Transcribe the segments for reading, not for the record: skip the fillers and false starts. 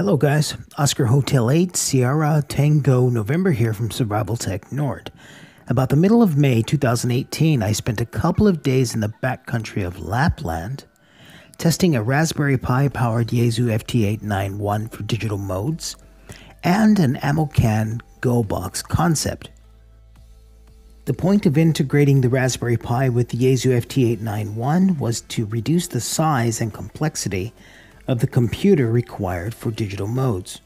Hello guys, Oscar Hotel 8, Sierra Tango November here from Survival Tech Nord. About the middle of May 2018, I spent a couple of days in the backcountry of Lapland testing a Raspberry Pi powered Yaesu FT891 for digital modes and an Ammo Can Go Box concept. The point of integrating the Raspberry Pi with the Yaesu FT891 was to reduce the size and complexity of the computer required for digital modes.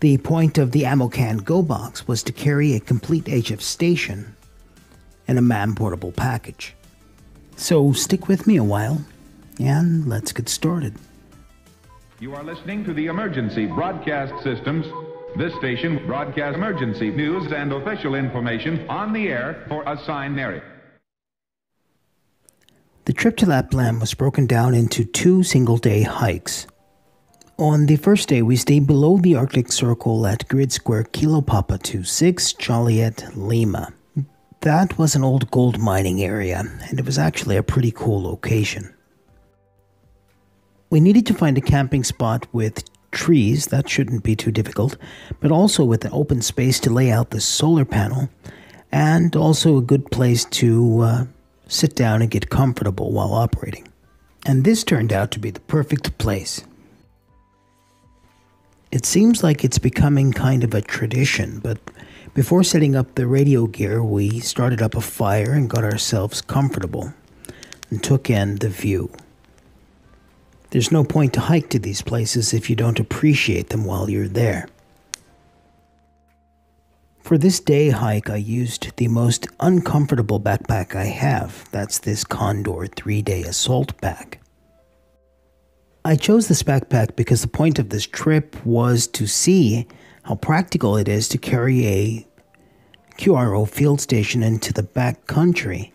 The point of the Ammo Can Go Box was to carry a complete HF station and a MAM portable package. So stick with me a while and let's get started. You are listening to the Emergency Broadcast Systems. This station broadcasts emergency news and official information on the air for assigned area. The trip to Lapland was broken down into two single-day hikes. On the first day, we stayed below the Arctic Circle at Grid Square Kilopapa 26, Juliet Lima. That was an old gold mining area, and it was actually a pretty cool location. We needed to find a camping spot with trees, that shouldn't be too difficult, but also with an open space to lay out the solar panel, and also a good place to sit down and get comfortable while operating. And this turned out to be the perfect place. It seems like it's becoming kind of a tradition, but before setting up the radio gear, we started up a fire and got ourselves comfortable and took in the view. There's no point to hike to these places if you don't appreciate them while you're there. For this day hike, I used the most uncomfortable backpack I have. That's this Condor 3-Day Assault Pack. I chose this backpack because the point of this trip was to see how practical it is to carry a QRO field station into the back country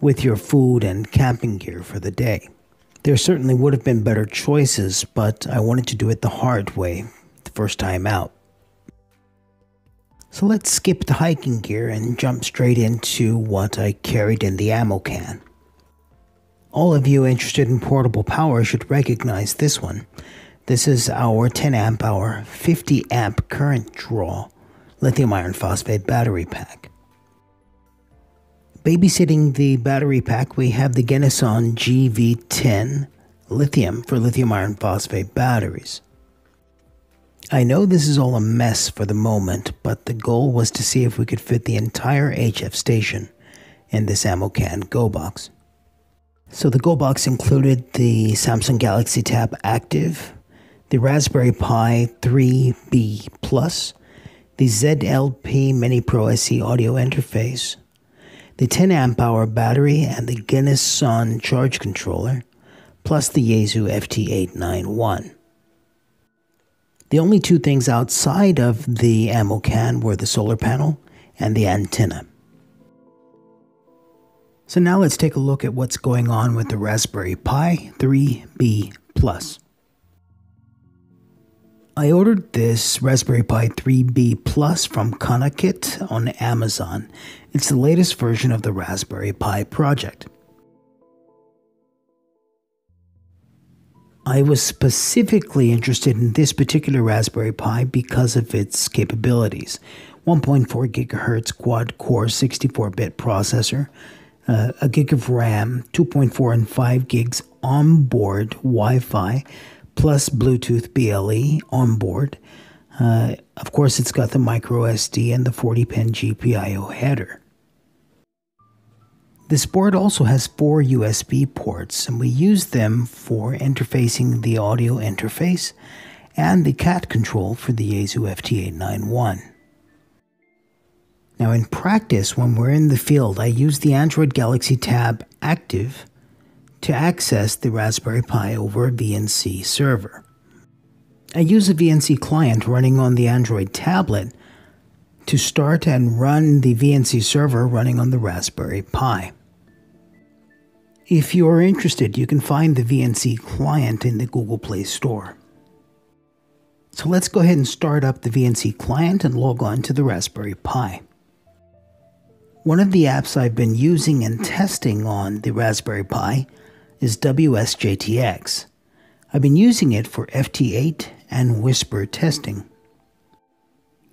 with your food and camping gear for the day. There certainly would have been better choices, but I wanted to do it the hard way the first time out. So let's skip the hiking gear and jump straight into what I carried in the ammo can. All of you interested in portable power should recognize this one. This is our 10 amp hour, 50 amp current draw lithium iron phosphate battery pack. Babysitting the battery pack, we have the Genasun GV10 lithium for lithium iron phosphate batteries. I know this is all a mess for the moment, but the goal was to see if we could fit the entire HF station in this Ammo Can Go Box. So the Go Box included the Samsung Galaxy Tab Active, the Raspberry Pi 3B+, the ZLP Mini Pro SE audio interface, the 10 amp hour battery and the Genasun charge controller, plus the Yaesu FT891. The only two things outside of the ammo can were the solar panel and the antenna. So now let's take a look at what's going on with the Raspberry Pi 3B+. I ordered this Raspberry Pi 3B+ from Canakit on Amazon. It's the latest version of the Raspberry Pi project. I was specifically interested in this particular Raspberry Pi because of its capabilities. 1.4 gigahertz quad-core 64-bit processor, a gig of RAM, 2.4 and 5 gigs onboard Wi-Fi, plus Bluetooth BLE onboard. Of course, it's got the micro SD and the 40-pin GPIO header. This board also has 4 USB ports, and we use them for interfacing the audio interface and the CAT control for the Yaesu FT891. Now in practice, when we're in the field, I use the Android Galaxy Tab Active to access the Raspberry Pi over a VNC server. I use a VNC client running on the Android tablet to start and run the VNC server running on the Raspberry Pi. If you're interested, you can find the VNC client in the Google Play Store. So let's go ahead and start up the VNC client and log on to the Raspberry Pi. One of the apps I've been using and testing on the Raspberry Pi is WSJT-X. I've been using it for FT8 and Whisper testing.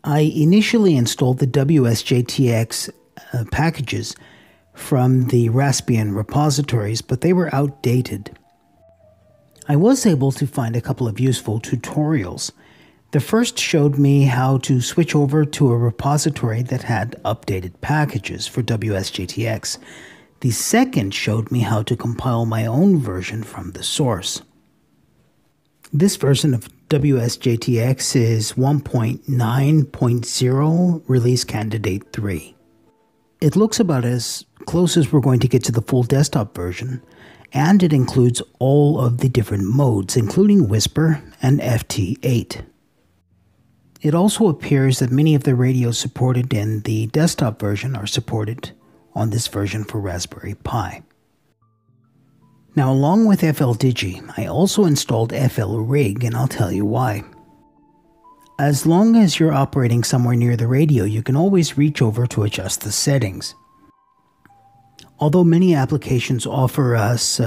I initially installed the WSJT-X packages from the Raspbian repositories, but they were outdated. I was able to find a couple of useful tutorials. The first showed me how to switch over to a repository that had updated packages for WSJT-X. The second showed me how to compile my own version from the source. This version of WSJT-X is 1.9.0 Release Candidate 3. It looks about as close as we're going to get to the full desktop version, and it includes all of the different modes, including Whisper and FT8. It also appears that many of the radios supported in the desktop version are supported on this version for Raspberry Pi. Now, along with FL Digi, I also installed FL Rig, and I'll tell you why. As long as you're operating somewhere near the radio, you can always reach over to adjust the settings. Although many applications offer us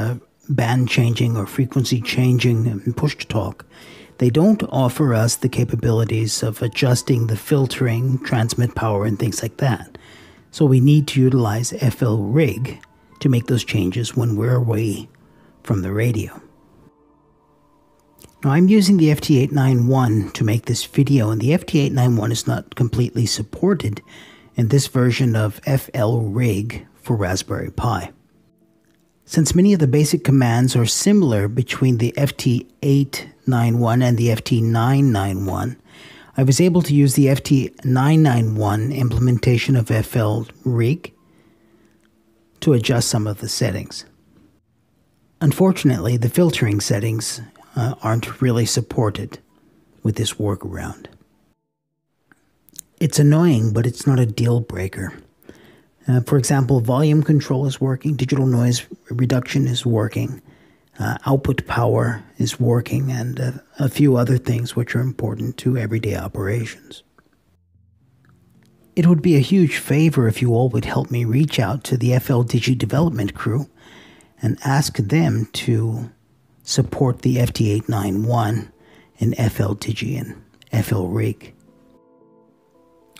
band changing or frequency changing and push-to-talk, they don't offer us the capabilities of adjusting the filtering, transmit power, and things like that. So we need to utilize FL Rig to make those changes when we're away from the radio. Now, I'm using the FT891 to make this video, and the FT891 is not completely supported in this version of FL Rig for Raspberry Pi. Since many of the basic commands are similar between the FT891 and the FT991, I was able to use the FT991 implementation of FL Rig to adjust some of the settings. Unfortunately, the filtering settings aren't really supported with this workaround. It's annoying, but it's not a deal breaker. For example, volume control is working, digital noise reduction is working, output power is working, and a few other things which are important to everyday operations. It would be a huge favor if you all would help me reach out to the FL Digi development crew and ask them to support the FT891 in FL Digi and FL Rig.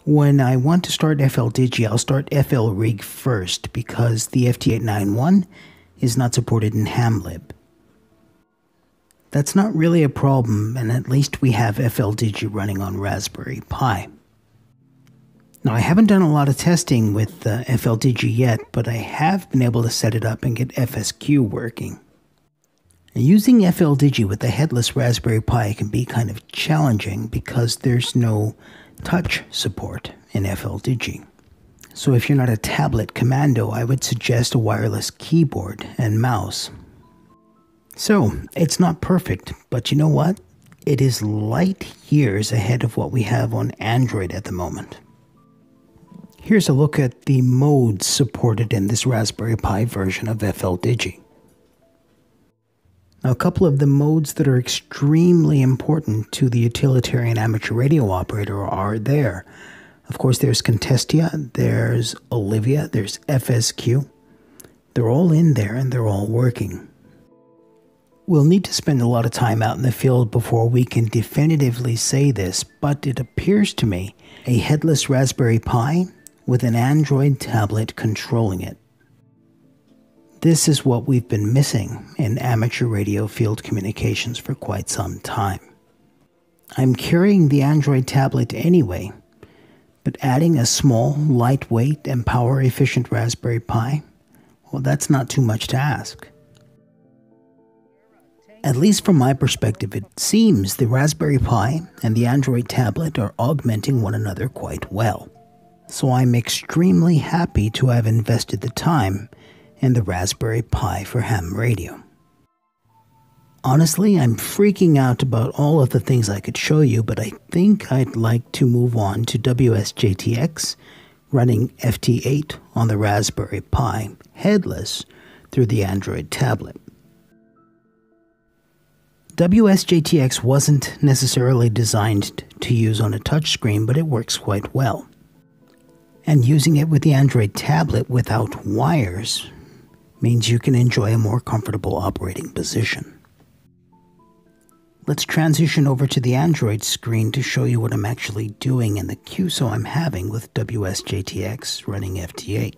When I want to start FL Digi, I'll start FL Rig first because the FT891 is not supported in Hamlib. That's not really a problem, and at least we have FL Digi running on Raspberry Pi. Now, I haven't done a lot of testing with FL Digi yet, but I have been able to set it up and get FSQ working. Now, using FL Digi with a headless Raspberry Pi can be kind of challenging because there's no touch support in FL Digi. So if you're not a tablet commando, I would suggest a wireless keyboard and mouse. So it's not perfect, but you know what? It is light years ahead of what we have on Android at the moment. Here's a look at the modes supported in this Raspberry Pi version of FL Digi. Now, a couple of the modes that are extremely important to the utilitarian amateur radio operator are there. Of course, there's Contestia, there's Olivia, there's FSQ. They're all in there and they're all working. We'll need to spend a lot of time out in the field before we can definitively say this, but it appears to me a headless Raspberry Pi with an Android tablet controlling it. This is what we've been missing in amateur radio field communications for quite some time. I'm carrying the Android tablet anyway, but adding a small, lightweight, and power-efficient Raspberry Pi, well, that's not too much to ask. At least from my perspective, it seems the Raspberry Pi and the Android tablet are augmenting one another quite well. So I'm extremely happy to have invested the time and the Raspberry Pi for ham radio. Honestly, I'm freaking out about all of the things I could show you, but I think I'd like to move on to WSJT-X running FT8 on the Raspberry Pi, headless, through the Android tablet. WSJT-X wasn't necessarily designed to use on a touchscreen, but it works quite well. And using it with the Android tablet without wires means you can enjoy a more comfortable operating position. Let's transition over to the Android screen to show you what I'm actually doing and the QSO I'm having with WSJT-X running FT8.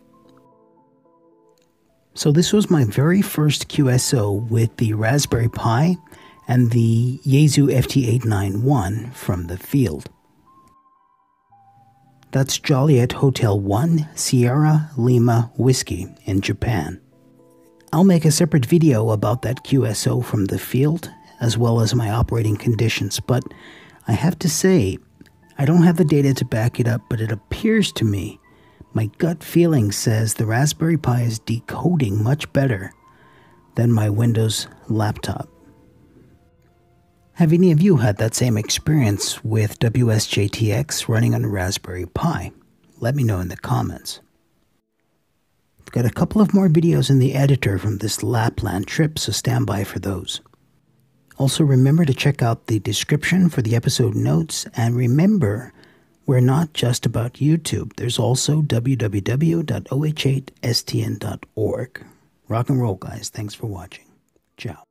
So this was my very first QSO with the Raspberry Pi and the Yaesu FT891 from the field. That's Juliet Hotel 1, Sierra Lima Whiskey in Japan. I'll make a separate video about that QSO from the field, as well as my operating conditions, but I have to say, I don't have the data to back it up, but it appears to me, my gut feeling says the Raspberry Pi is decoding much better than my Windows laptop. Have any of you had that same experience with WSJT-X running on a Raspberry Pi? Let me know in the comments. I've got a couple of more videos in the editor from this Lapland trip, so stand by for those. Also, remember to check out the description for the episode notes, and remember, we're not just about YouTube. There's also www.oh8stn.org. Rock and roll, guys. Thanks for watching. Ciao.